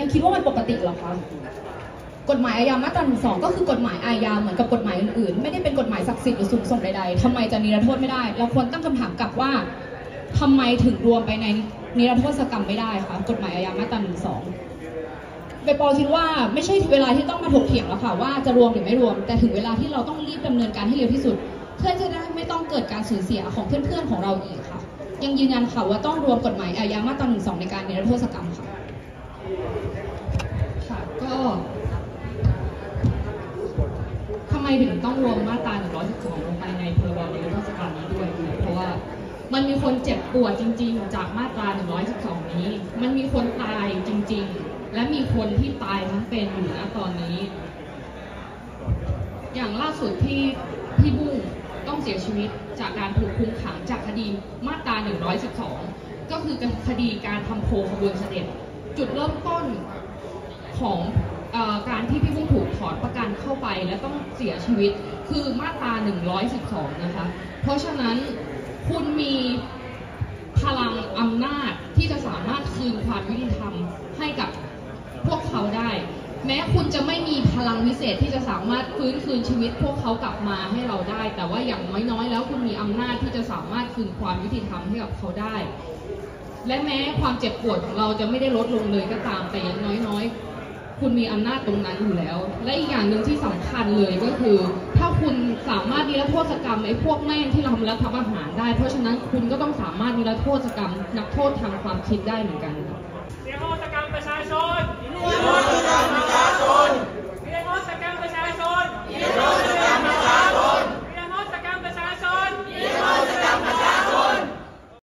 ยังคิดว่ามันปกติเหรอคะกฎหมายอาญามาตรา 112ก็คือกฎหมายอาญาเหมือนกับกฎหมายอื่นๆไม่ได้เป็นกฎหมายศักดิ์สิทธิ์หรือสูงส่งใดๆทำไมจะนิรโทษไม่ได้เราควรตั้งคำถามกลับว่าทำไมถึงรวมไปในนิรโทษกรรมไม่ได้คะกฎหมายอาญามาตรา 112 ไปปอคิดว่าไม่ใช่เวลาที่ต้องมาถกเถียงแล้วค่ะว่าจะรวมหรือไม่รวมแต่ถึงเวลาที่เราต้องรีบดำเนินการให้เร็วที่สุดเพื่อจะได้ไม่ต้องเกิดการสูญเสียของเพื่อนๆของเราอีกค่ะยังยืนยันค่ะว่าต้องรวมกฎหมายอาญามาตรา 112ในการนิรโทษกรรมค่ะค่ะก็ทำไมถึงต้องรวมมาตรา 112ลงไปในพรบนิรโทษกรรมนี้ด้วยเพราะว่ามันมีคนเจ็บปวดจริงๆจากมาตรา 112 นี้มันมีคนตายจริงๆและมีคนที่ตายทั้งเป็นอยู่ณตอนนี้อย่างล่าสุดที่พี่บุ้งต้องเสียชีวิตจากการถูกคุมขังจากคดีมาตรา 112ก็คือคดีการทำโพลขบวนเสด็จจุดเริ่มต้นของการที่พี่บุ้งถูกถอนประกันเข้าไปและต้องเสียชีวิตคือมาตรา 112 นะคะเพราะฉะนั้นคุณมีพลังอำนาจที่จะสามารถคืนความยุติธรรมให้กับพวกเขาได้แม้คุณจะไม่มีพลังวิเศษที่จะสามารถฟื้นคืนชีวิตพวกเขากลับมาให้เราได้แต่ว่าอย่างน้อยๆแล้วคุณมีอำนาจที่จะสามารถคืนความยุติธรรมให้กับเขาได้และแม้ความเจ็บปวดของเราจะไม่ได้ลดลงเลยก็ตามแต่อย่างน้อยๆคุณมีอำนาจตรงนั้นอยู่แล้วและอีกอย่างหนึ่งที่สำคัญเลยก็คือถ้าคุณสามารถนิรโทษกรรมไอ้พวกแม่งที่ทำรัฐประหารได้เพราะฉะนั้นคุณก็ต้องสามารถนิรโทษกรรมนักโทษทางความคิดได้เหมือนกันนิรโทษกรรมประชาชน